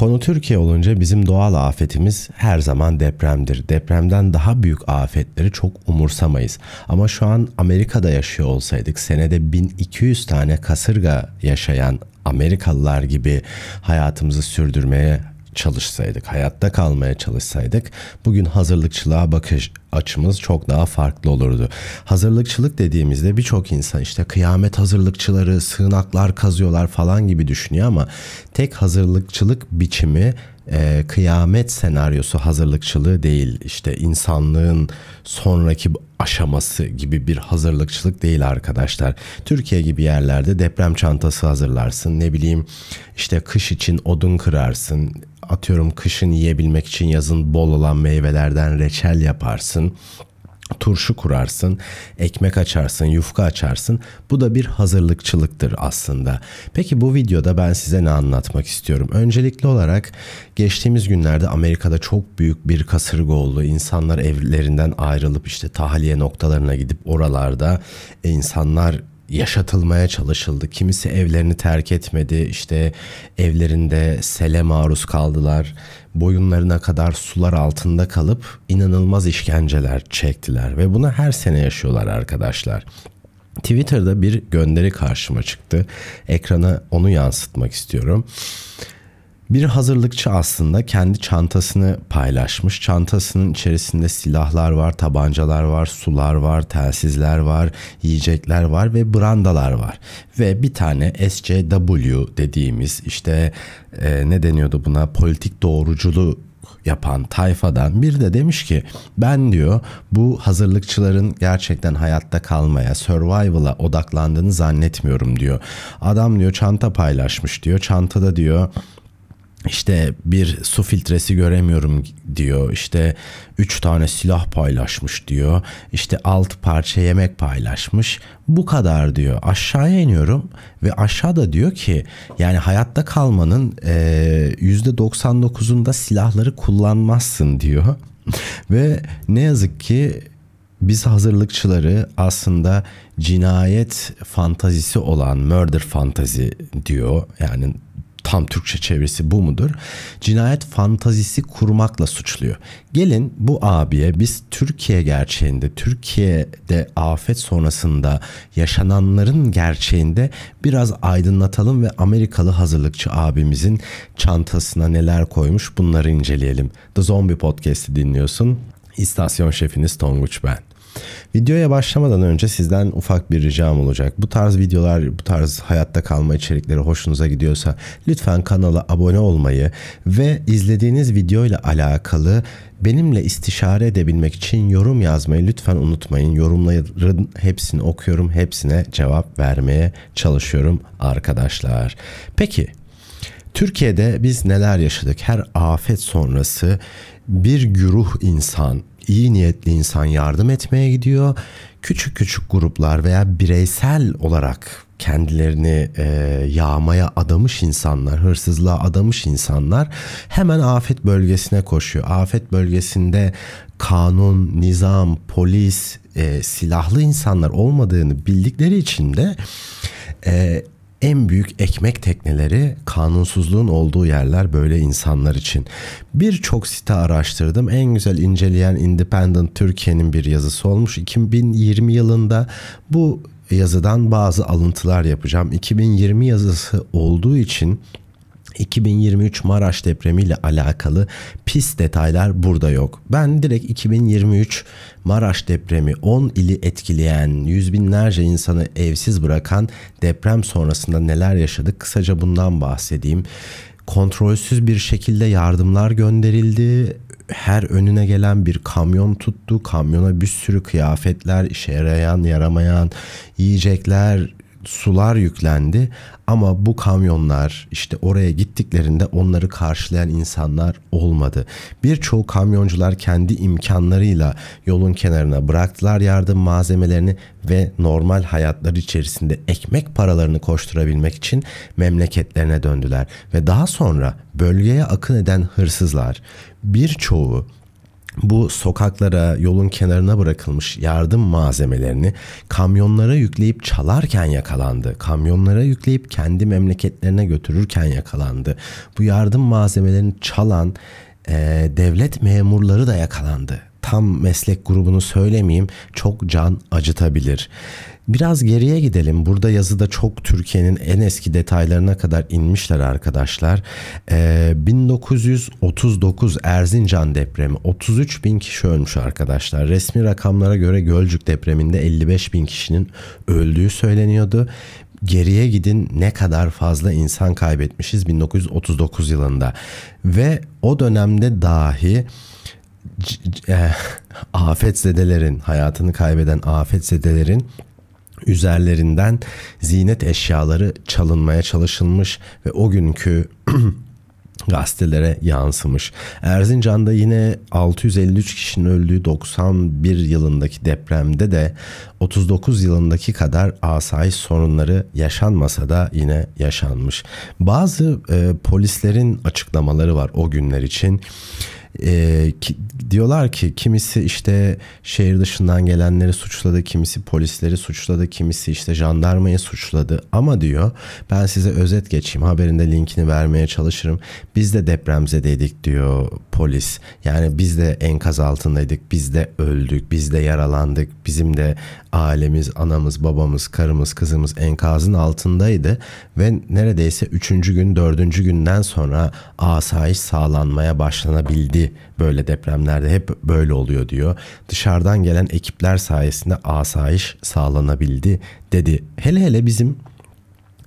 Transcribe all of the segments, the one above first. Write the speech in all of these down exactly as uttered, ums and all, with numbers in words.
Konu Türkiye olunca bizim doğal afetimiz her zaman depremdir. Depremden daha büyük afetleri çok umursamayız. Ama şu an Amerika'da yaşıyor olsaydık, senede bin iki yüz tane kasırga yaşayan Amerikalılar gibi hayatımızı sürdürmeye çalışsaydık, hayatta kalmaya çalışsaydık, bugün hazırlıkçılığa bakış açımız çok daha farklı olurdu. Hazırlıkçılık dediğimizde birçok insan işte kıyamet hazırlıkçıları, sığınaklar kazıyorlar falan gibi düşünüyor ama tek hazırlıkçılık biçimi e, kıyamet senaryosu hazırlıkçılığı değil. İşte insanlığın sonraki aşaması gibi bir hazırlıkçılık değil arkadaşlar. Türkiye gibi yerlerde deprem çantası hazırlarsın, ne bileyim işte kış için odun kırarsın, atıyorum kışın yiyebilmek için yazın bol olan meyvelerden reçel yaparsın, turşu kurarsın, ekmek açarsın, yufka açarsın. Bu da bir hazırlıkçılıktır aslında. Peki bu videoda ben size ne anlatmak istiyorum? Öncelikli olarak geçtiğimiz günlerde Amerika'da çok büyük bir kasırga oldu. İnsanlar evlerinden ayrılıp işte tahliye noktalarına gidip oralarda insanlar yaşatılmaya çalışıldı. Kimisi evlerini terk etmedi. İşte evlerinde sele maruz kaldılar. Boyunlarına kadar sular altında kalıp inanılmaz işkenceler çektiler ve bunu her sene yaşıyorlar arkadaşlar. Twitter'da bir gönderi karşıma çıktı. Ekrana onu yansıtmak istiyorum. Bir hazırlıkçı aslında kendi çantasını paylaşmış. Çantasının içerisinde silahlar var, tabancalar var, sular var, telsizler var, yiyecekler var ve brandalar var. Ve bir tane S C W dediğimiz işte e, ne deniyordu buna, politik doğruculuğu yapan tayfadan bir de demiş ki ben diyor bu hazırlıkçıların gerçekten hayatta kalmaya, survival'a odaklandığını zannetmiyorum diyor. Adam diyor çanta paylaşmış diyor. Çantada diyor İşte bir su filtresi göremiyorum diyor. İşte üç tane silah paylaşmış diyor. İşte alt parça yemek paylaşmış. Bu kadar diyor. Aşağıya iniyorum ve aşağıda diyor ki yani hayatta kalmanın yüzde doksan dokuzunda silahları kullanmazsın diyor. Ve ne yazık ki biz hazırlıkçıları aslında cinayet fantazisi olan, murder fantazi diyor. Yani tam Türkçe çevirisi bu mudur? Cinayet fantazisi kurmakla suçluyor. Gelin bu abiye biz Türkiye gerçeğinde, Türkiye'de afet sonrasında yaşananların gerçeğinde biraz aydınlatalım ve Amerikalı hazırlıkçı abimizin çantasına neler koymuş bunları inceleyelim. The Zombie Podcast'i dinliyorsun. İstasyon şefiniz Tonguç ben. Videoya başlamadan önce sizden ufak bir ricam olacak. Bu tarz videolar, bu tarz hayatta kalma içerikleri hoşunuza gidiyorsa lütfen kanala abone olmayı ve izlediğiniz video ile alakalı benimle istişare edebilmek için yorum yazmayı lütfen unutmayın. Yorumların hepsini okuyorum, hepsine cevap vermeye çalışıyorum arkadaşlar. Peki Türkiye'de biz neler yaşadık? Her afet sonrası bir güruh insan, İyi niyetli insan yardım etmeye gidiyor. Küçük küçük gruplar veya bireysel olarak kendilerini e, yağmaya adamış insanlar, hırsızlığa adamış insanlar hemen afet bölgesine koşuyor. Afet bölgesinde kanun, nizam, polis, e, silahlı insanlar olmadığını bildikleri için de E, en büyük ekmek tekneleri, kanunsuzluğun olduğu yerler böyle insanlar için. Birçok site araştırdım. En güzel inceleyen Independent Türkiye'nin bir yazısı olmuş. iki bin yirmi yılında bu yazıdan bazı alıntılar yapacağım. iki bin yirmi yazısı olduğu için iki bin yirmi üç Maraş depremiyle alakalı pis detaylar burada yok. Ben direkt iki bin yirmi üç Maraş depremi, on ili etkileyen, yüz binlerce insanı evsiz bırakan deprem sonrasında neler yaşadık, kısaca bundan bahsedeyim. Kontrolsüz bir şekilde yardımlar gönderildi. Her önüne gelen bir kamyon tuttu. Kamyona bir sürü kıyafetler, işe yarayan, yaramayan yiyecekler, sular yüklendi ama bu kamyonlar işte oraya gittiklerinde onları karşılayan insanlar olmadı. Birçoğu kamyoncular kendi imkanlarıyla yolun kenarına bıraktılar yardım malzemelerini ve normal hayatları içerisinde ekmek paralarını koşturabilmek için memleketlerine döndüler. Ve daha sonra bölgeye akın eden hırsızlar birçoğu bu sokaklara, yolun kenarına bırakılmış yardım malzemelerini kamyonlara yükleyip çalarken yakalandı. Kamyonlara yükleyip kendi memleketlerine götürürken yakalandı. Bu yardım malzemelerini çalan e, devlet memurları da yakalandı. Tam meslek grubunu söylemeyeyim, çok can acıtabilir. Biraz geriye gidelim. Burada yazıda çok Türkiye'nin en eski detaylarına kadar inmişler arkadaşlar. Ee, bin dokuz yüz otuz dokuz Erzincan depremi otuz üç bin kişi ölmüş arkadaşlar. Resmi rakamlara göre Gölcük depreminde elli beş bin kişinin öldüğü söyleniyordu. Geriye gidin, ne kadar fazla insan kaybetmişiz bin dokuz yüz otuz dokuz yılında. Ve o dönemde dahi afetzedelerin, hayatını kaybeden afetzedelerin üzerlerinden ziynet eşyaları çalınmaya çalışılmış ve o günkü gazetelere yansımış. Erzincan'da yine altı yüz elli üç kişinin öldüğü doksan bir yılındaki depremde de otuz dokuz yılındaki kadar asayiş sorunları yaşanmasa da yine yaşanmış. Bazı e, polislerin açıklamaları var o günler için. E, ki, diyorlar ki kimisi işte şehir dışından gelenleri suçladı, kimisi polisleri suçladı, kimisi işte jandarmayı suçladı. Ama diyor, ben size özet geçeyim, haberinde linkini vermeye çalışırım. Biz de depremzedeydik diyor polis. Yani biz de enkaz altındaydık, biz de öldük, biz de yaralandık, bizim de ailemiz, anamız, babamız, karımız, kızımız enkazın altındaydı ve neredeyse üçüncü gün, dördüncü günden sonra asayiş sağlanmaya başlanabildi. Böyle depremlerde hep böyle oluyor diyor. Dışarıdan gelen ekipler sayesinde asayiş sağlanabildi dedi. Hele hele bizim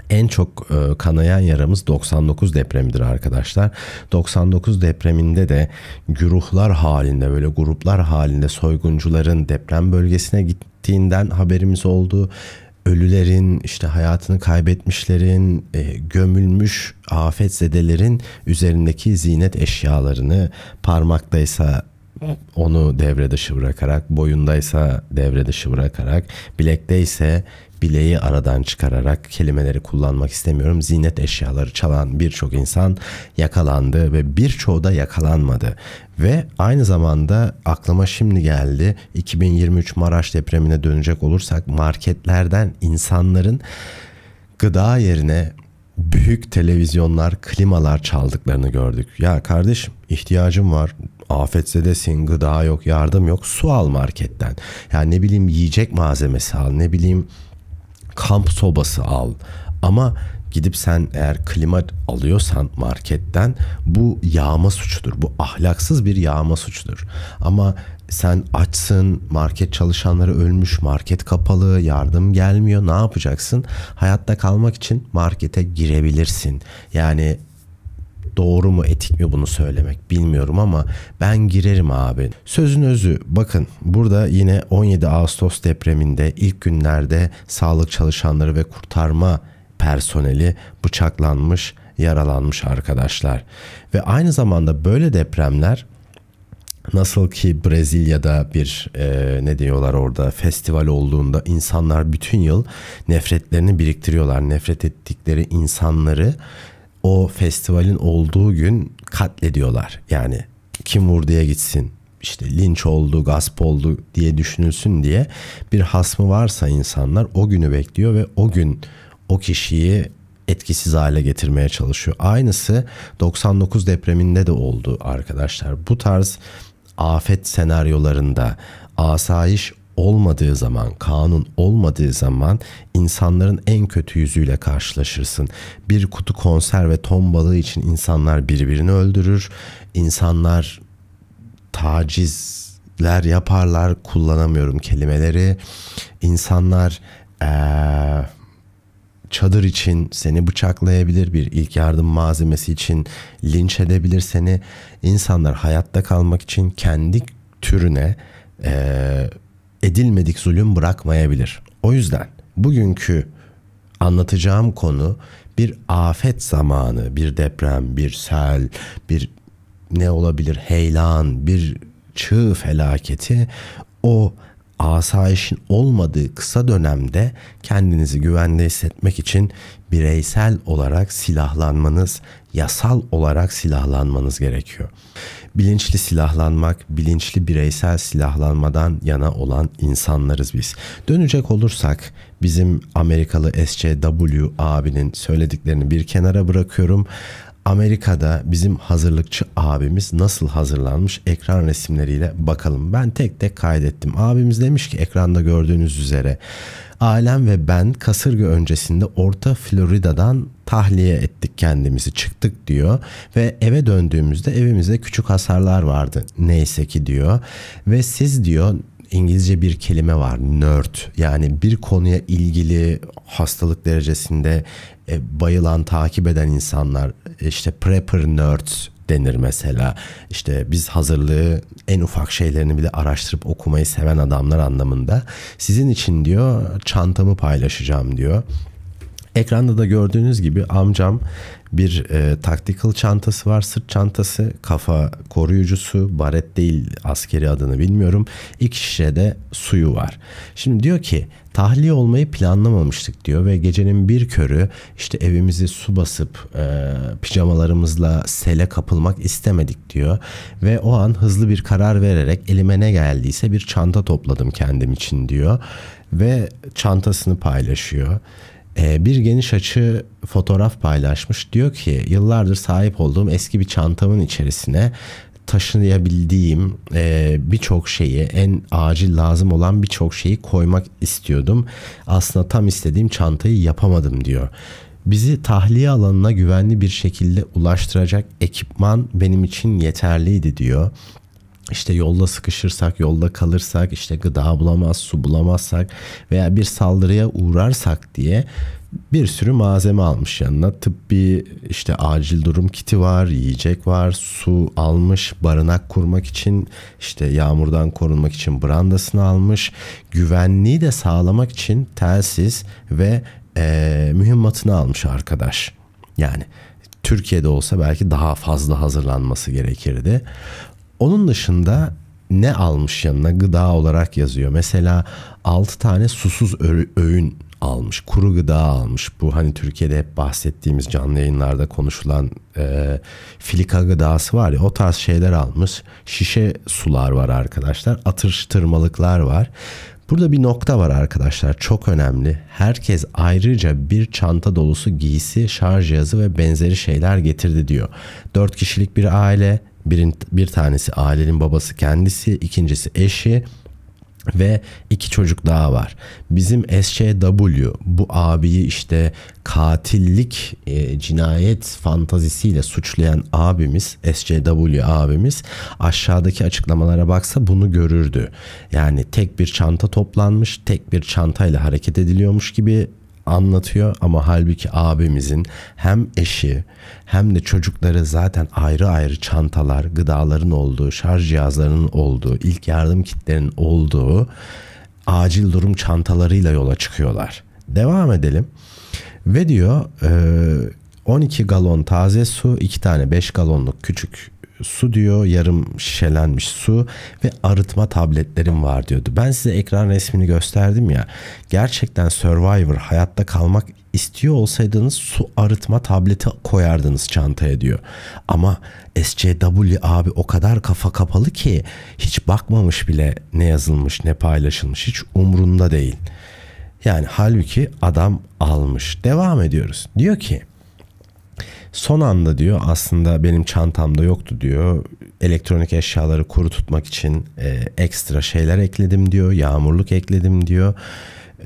en çok kanayan yaramız doksan dokuz depremidir arkadaşlar. doksan dokuz depreminde de güruhlar halinde, böyle gruplar halinde soyguncuların deprem bölgesine gittiğinden haberimiz oldu. Ölülerin, işte hayatını kaybetmişlerin, gömülmüş afetzedelerin üzerindeki ziynet eşyalarını, parmaktaysa onu devre dışı bırakarak, boyundaysa devre dışı bırakarak, bilekteyse bileği aradan çıkararak, kelimeleri kullanmak istemiyorum, ziynet eşyaları çalan birçok insan yakalandı ve birçoğu da yakalanmadı. Ve aynı zamanda aklıma şimdi geldi, iki bin yirmi üç Maraş depremine dönecek olursak, marketlerden insanların gıda yerine büyük televizyonlar, klimalar çaldıklarını gördük. Ya kardeşim, ihtiyacım var, afetzedesin, gıda yok, yardım yok, su al marketten. Yani ne bileyim yiyecek malzemesi al, ne bileyim kamp sobası al. Ama gidip sen eğer klima alıyorsan marketten, bu yağma suçudur. Bu ahlaksız bir yağma suçudur. Ama sen açsın, market çalışanları ölmüş, market kapalı, yardım gelmiyor, ne yapacaksın? Hayatta kalmak için markete girebilirsin. Yani doğru mu, etik mi bunu söylemek bilmiyorum ama ben girerim abi. Sözün özü, bakın burada yine on yedi Ağustos depreminde ilk günlerde sağlık çalışanları ve kurtarma personeli bıçaklanmış, yaralanmış arkadaşlar. Ve aynı zamanda böyle depremler, nasıl ki Brezilya'da bir e, ne diyorlar orada, festival olduğunda insanlar bütün yıl nefretlerini biriktiriyorlar. Nefret ettikleri insanları o festivalin olduğu gün katlediyorlar. Yani kim vurduya gitsin, işte linç oldu, gasp oldu diye düşünülsün diye bir hasmı varsa insanlar o günü bekliyor ve o gün o kişiyi etkisiz hale getirmeye çalışıyor. Aynısı doksan dokuz depreminde de oldu arkadaşlar. Bu tarz afet senaryolarında asayiş olmadığı zaman, kanun olmadığı zaman insanların en kötü yüzüyle karşılaşırsın. Bir kutu konserve ton balığı için insanlar birbirini öldürür. İnsanlar tacizler yaparlar. Kullanamıyorum kelimeleri. İnsanlar ee, çadır için seni bıçaklayabilir, bir ilk yardım malzemesi için linç edebilir seni. İnsanlar hayatta kalmak için kendi türüne ee, edilmedik zulüm bırakmayabilir. O yüzden bugünkü anlatacağım konu bir afet zamanı, bir deprem, bir sel, bir ne olabilir, heyelan, bir çığ felaketi, o asayişin olmadığı kısa dönemde kendinizi güvende hissetmek için bireysel olarak silahlanmanız, yasal olarak silahlanmanız gerekiyor. Bilinçli silahlanmak, bilinçli bireysel silahlanmadan yana olan insanlarız biz. Dönecek olursak bizim Amerikalı S C W abinin söylediklerini bir kenara bırakıyorum. Amerika'da bizim hazırlıkçı abimiz nasıl hazırlanmış ekran resimleriyle bakalım. Ben tek tek kaydettim. Abimiz demiş ki ekranda gördüğünüz üzere ailem ve ben kasırga öncesinde Orta Florida'dan tahliye ettik kendimizi, çıktık diyor ve eve döndüğümüzde evimizde küçük hasarlar vardı neyse ki diyor ve siz diyor, İngilizce bir kelime var, nerd, yani bir konuya ilgili hastalık derecesinde e, bayılan, takip eden insanlar, işte prepper nerds denir mesela. İşte biz hazırlığı en ufak şeylerini bile araştırıp okumayı seven adamlar anlamında. Sizin için diyor çantamı paylaşacağım diyor. Ekranda da gördüğünüz gibi amcam bir e, tactical çantası var, sırt çantası, kafa koruyucusu, baret değil askeri adını bilmiyorum. İki şişe de suyu var. Şimdi diyor ki tahliye olmayı planlamamıştık diyor ve gecenin bir körü işte evimizi su basıp e, pijamalarımızla sele kapılmak istemedik diyor. Ve o an hızlı bir karar vererek elime ne geldiyse bir çanta topladım kendim için diyor ve çantasını paylaşıyor. Bir geniş açı fotoğraf paylaşmış. Diyor ki yıllardır sahip olduğum eski bir çantamın içerisine taşıyabildiğim birçok şeyi, en acil lazım olan birçok şeyi koymak istiyordum. Aslında tam istediğim çantayı yapamadım diyor. Bizi tahliye alanına güvenli bir şekilde ulaştıracak ekipman benim için yeterliydi diyor. İşte yolda sıkışırsak, yolda kalırsak, işte gıda bulamaz, su bulamazsak veya bir saldırıya uğrarsak diye bir sürü malzeme almış yanına. Tıbbi işte acil durum kiti var, yiyecek var, su almış, barınak kurmak için, işte yağmurdan korunmak için brandasını almış, güvenliği de sağlamak için telsiz ve ee, mühimmatını almış arkadaş. Yani Türkiye'de olsa belki daha fazla hazırlanması gerekirdi. Onun dışında ne almış yanına? Gıda olarak yazıyor. Mesela altı tane susuz öğün almış. Kuru gıda almış. Bu hani Türkiye'de hep bahsettiğimiz canlı yayınlarda konuşulan e, filika gıdası var ya, o tarz şeyler almış. Şişe sular var arkadaşlar. Atıştırmalıklar var. Burada bir nokta var arkadaşlar, çok önemli. Herkes ayrıca bir çanta dolusu giysi, şarj cihazı ve benzeri şeyler getirdi diyor. dört kişilik bir aile. Birin, bir tanesi ailenin babası kendisi, ikincisi eşi ve iki çocuk daha var. Bizim S C W bu abiyi işte katillik, e, cinayet fantazisiyle suçlayan abimiz, S C W abimiz aşağıdaki açıklamalara baksa bunu görürdü. Yani tek bir çanta toplanmış, tek bir çantayla hareket ediliyormuş gibi anlatıyor ama halbuki abimizin hem eşi hem de çocukları zaten ayrı ayrı çantalar, gıdaların olduğu, şarj cihazlarının olduğu, ilk yardım kitlerinin olduğu acil durum çantalarıyla yola çıkıyorlar. Devam edelim. Ve diyor on iki galon taze su, iki tane beş galonluk küçük su diyor, yarım şişelenmiş su ve arıtma tabletlerim var diyordu. Ben size ekran resmini gösterdim ya, gerçekten Survivor, hayatta kalmak istiyor olsaydınız su arıtma tableti koyardınız çantaya diyor. Ama S C W abi o kadar kafa kapalı ki hiç bakmamış bile ne yazılmış ne paylaşılmış, hiç umrunda değil. Yani halbuki adam almış. Devam ediyoruz. Diyor ki son anda diyor aslında benim çantamda yoktu diyor. Elektronik eşyaları kuru tutmak için e, ekstra şeyler ekledim diyor. Yağmurluk ekledim diyor.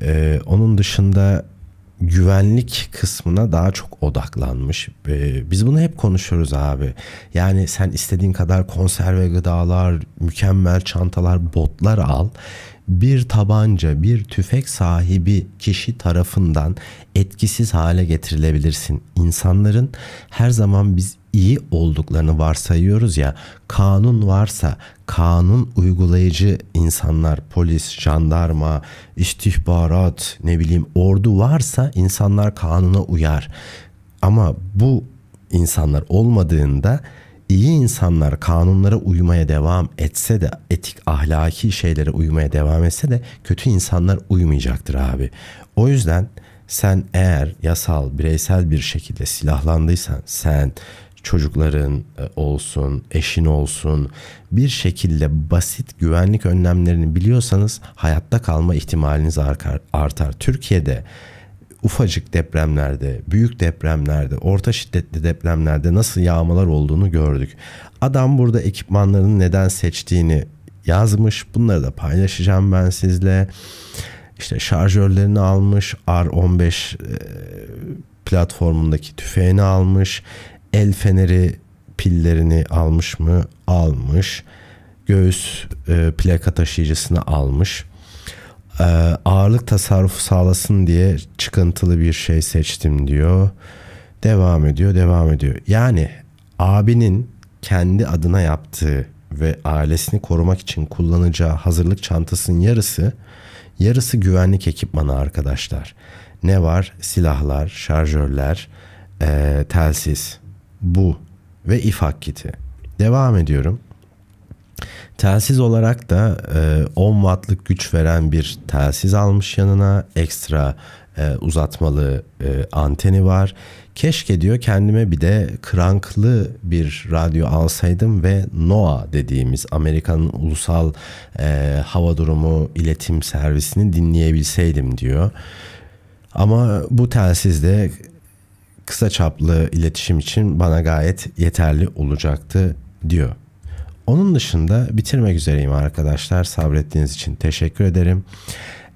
E, onun dışında güvenlik kısmına daha çok odaklanmış. E, biz bunu hep konuşuyoruz abi. Yani sen istediğin kadar konserve gıdalar, mükemmel çantalar, botlar al. Bir tabanca, bir tüfek sahibi kişi tarafından etkisiz hale getirilebilirsin. İnsanların her zaman biz iyi olduklarını varsayıyoruz ya, kanun varsa kanun uygulayıcı insanlar, polis, jandarma, istihbarat, ne bileyim ordu varsa insanlar kanuna uyar. Ama bu insanlar olmadığında iyi insanlar kanunlara uymaya devam etse de, etik ahlaki şeylere uymaya devam etse de kötü insanlar uymayacaktır abi. O yüzden sen eğer yasal, bireysel bir şekilde silahlandıysan, sen, çocukların olsun, eşin olsun, bir şekilde basit güvenlik önlemlerini biliyorsanız hayatta kalma ihtimaliniz artar. Türkiye'de ufacık depremlerde, büyük depremlerde, orta şiddetli depremlerde nasıl yağmalar olduğunu gördük. Adam burada ekipmanlarını neden seçtiğini yazmış. Bunları da paylaşacağım ben sizle. İşte şarjörlerini almış, R on beş platformundaki tüfeğini almış, el feneri pillerini almış mı? Almış. Göğüs plaka taşıyıcısını almış. Ağırlık tasarrufu sağlasın diye çıkıntılı bir şey seçtim diyor. Devam ediyor, devam ediyor. Yani abinin kendi adına yaptığı ve ailesini korumak için kullanacağı hazırlık çantasının yarısı, yarısı güvenlik ekipmanı arkadaşlar. Ne var? Silahlar, şarjörler, ee, telsiz, bu ve ifak kiti. Devam ediyorum. Telsiz olarak da on wattlık güç veren bir telsiz almış yanına. Ekstra e, uzatmalı e, anteni var. Keşke diyor kendime bir de kranklı bir radyo alsaydım ve NOAA dediğimiz Amerika'nın ulusal e, hava durumu iletim servisini dinleyebilseydim diyor. Ama bu telsizde kısa çaplı iletişim için bana gayet yeterli olacaktı diyor. Onun dışında bitirmek üzereyim arkadaşlar. Sabrettiğiniz için teşekkür ederim.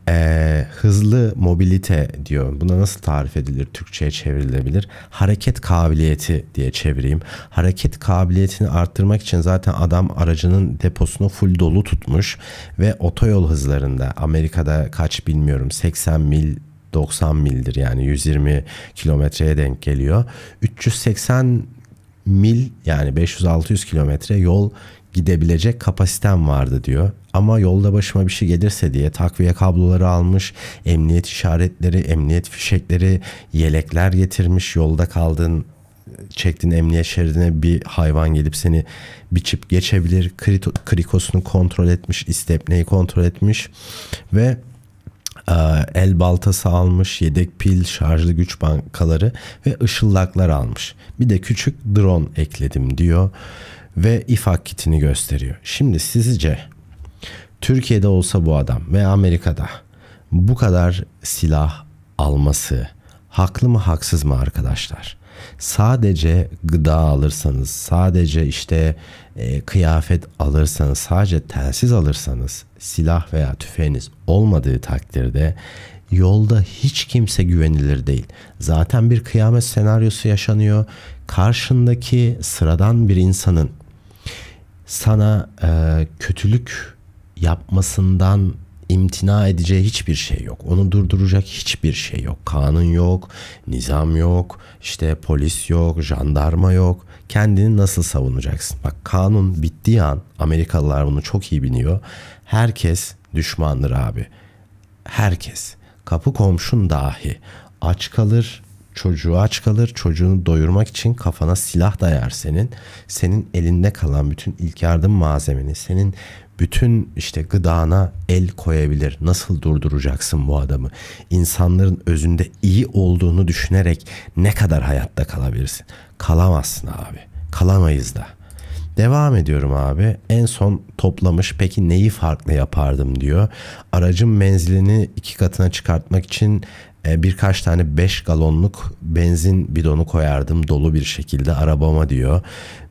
Ee, hızlı mobilite diyor. Buna nasıl tarif edilir? Türkçe'ye çevrilebilir. Hareket kabiliyeti diye çevireyim. Hareket kabiliyetini arttırmak için zaten adam aracının deposunu full dolu tutmuş ve otoyol hızlarında, Amerika'da kaç bilmiyorum, seksen mil, doksan mildir yani yüz yirmi kilometreye denk geliyor. üç yüz seksen mil yani beş yüz altı yüz kilometre yol gidebilecek kapasitem vardı diyor. Ama yolda başıma bir şey gelirse diye takviye kabloları almış, emniyet işaretleri, emniyet fişekleri, yelekler getirmiş. Yolda kaldığın, çektiğin emniyet şeridine bir hayvan gelip seni biçip geçebilir. Krikosunu kontrol etmiş, istepneyi kontrol etmiş ve el baltası almış, yedek pil, şarjlı güç bankaları ve ışıldaklar almış. Bir de küçük drone ekledim diyor ve ifak kitini gösteriyor. Şimdi sizce Türkiye'de olsa bu adam ve Amerika'da bu kadar silah alması haklı mı, haksız mı arkadaşlar? Sadece gıda alırsanız, sadece işte e, kıyafet alırsanız, sadece telsiz alırsanız, silah veya tüfeğiniz olmadığı takdirde yolda hiç kimse güvenilir değil. Zaten bir kıyamet senaryosu yaşanıyor. Karşındaki sıradan bir insanın sana e, kötülük yapmasından imtina edeceği hiçbir şey yok. Onu durduracak hiçbir şey yok. Kanun yok, nizam yok, işte polis yok, jandarma yok. Kendini nasıl savunacaksın? Bak, kanun bittiği an, Amerikalılar bunu çok iyi biliyor, herkes düşmandır abi. Herkes. Kapı komşun dahi. Aç kalır, çocuğu aç kalır, çocuğunu doyurmak için kafana silah dayar senin. Senin elinde kalan bütün ilk yardım malzemeni, senin bütün işte gıdana el koyabilir. Nasıl durduracaksın bu adamı? İnsanların özünde iyi olduğunu düşünerek ne kadar hayatta kalabilirsin? Kalamazsın abi. Kalamayız da. Devam ediyorum abi. En son toplamış, peki neyi farklı yapardım diyor. Aracın menzilini iki katına çıkartmak için birkaç tane beş galonluk benzin bidonu koyardım dolu bir şekilde arabama diyor.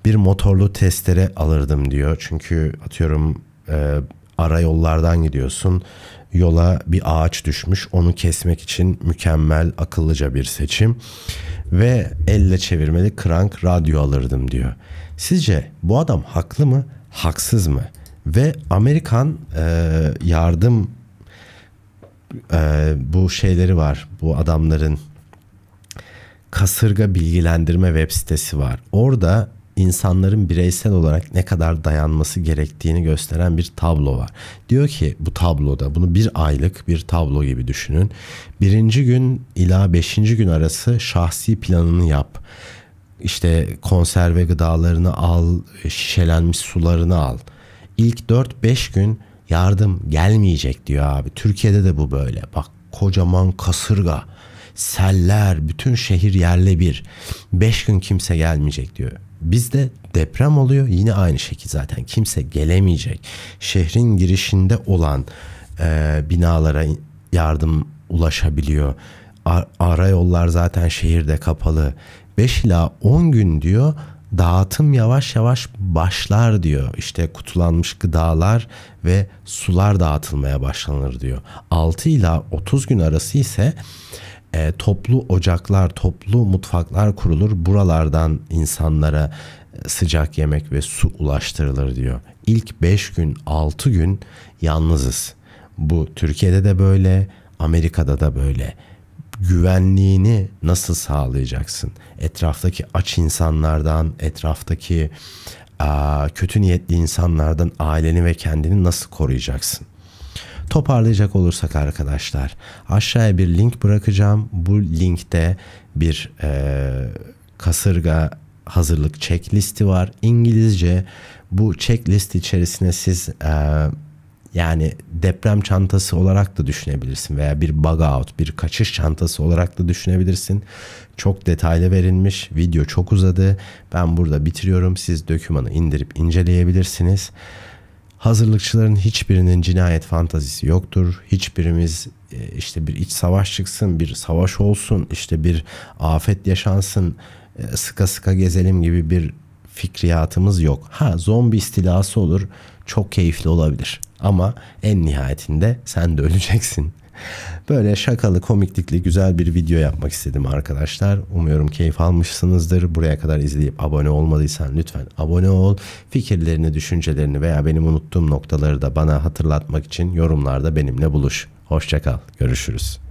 Bir motorlu testere alırdım diyor. Çünkü atıyorum e, ara yollardan gidiyorsun. Yola bir ağaç düşmüş. Onu kesmek için mükemmel, akıllıca bir seçim. Ve elle çevirmeli krank radyo alırdım diyor. Sizce bu adam haklı mı, haksız mı? Ve Amerikan e, yardım Ee, bu şeyleri var, bu adamların kasırga bilgilendirme web sitesi var. Orada insanların bireysel olarak ne kadar dayanması gerektiğini gösteren bir tablo var. Diyor ki bu tabloda, bunu bir aylık bir tablo gibi düşünün. Birinci gün ila beşinci gün arası şahsi planını yap. işte konserve gıdalarını al, şişelenmiş sularını al. İlk dört beş gün yardım gelmeyecek diyor abi. Türkiye'de de bu böyle. Bak, kocaman kasırga, seller, bütün şehir yerle bir. beş gün kimse gelmeyecek diyor. Bizde deprem oluyor, yine aynı şekilde zaten kimse gelemeyecek. Şehrin girişinde olan e, binalara yardım ulaşabiliyor. Ar- arayollar zaten şehirde kapalı. beş ila on gün diyor, dağıtım yavaş yavaş başlar diyor. İşte kutulanmış gıdalar ve sular dağıtılmaya başlanır diyor. altı ila otuz gün arası ise e, toplu ocaklar, toplu mutfaklar kurulur. Buralardan insanlara sıcak yemek ve su ulaştırılır diyor. İlk beş gün altı gün yalnızız. Bu Türkiye'de de böyle, Amerika'da da böyle. Güvenliğini nasıl sağlayacaksın? Etraftaki aç insanlardan, etraftaki a, kötü niyetli insanlardan aileni ve kendini nasıl koruyacaksın? Toparlayacak olursak arkadaşlar, aşağıya bir link bırakacağım. Bu linkte bir e, kasırga hazırlık checklisti var. İngilizce. Bu checklist içerisine siz e, yani deprem çantası olarak da düşünebilirsin veya bir bug out, bir kaçış çantası olarak da düşünebilirsin. Çok detaylı verilmiş. Video çok uzadı. Ben burada bitiriyorum. Siz dokümanı indirip inceleyebilirsiniz. Hazırlıkçıların hiçbirinin cinayet fantazisi yoktur. Hiçbirimiz işte bir iç savaş çıksın, bir savaş olsun, işte bir afet yaşansın, sıka sıka gezelim gibi bir fikriyatımız yok. Ha, zombi istilası olur. Çok keyifli olabilir. Ama en nihayetinde sen de öleceksin. Böyle şakalı, komiklikli güzel bir video yapmak istedim arkadaşlar. Umuyorum keyif almışsınızdır. Buraya kadar izleyip abone olmadıysan lütfen abone ol. Fikirlerini, düşüncelerini veya benim unuttuğum noktaları da bana hatırlatmak için yorumlarda benimle buluş. Hoşça kal. Görüşürüz.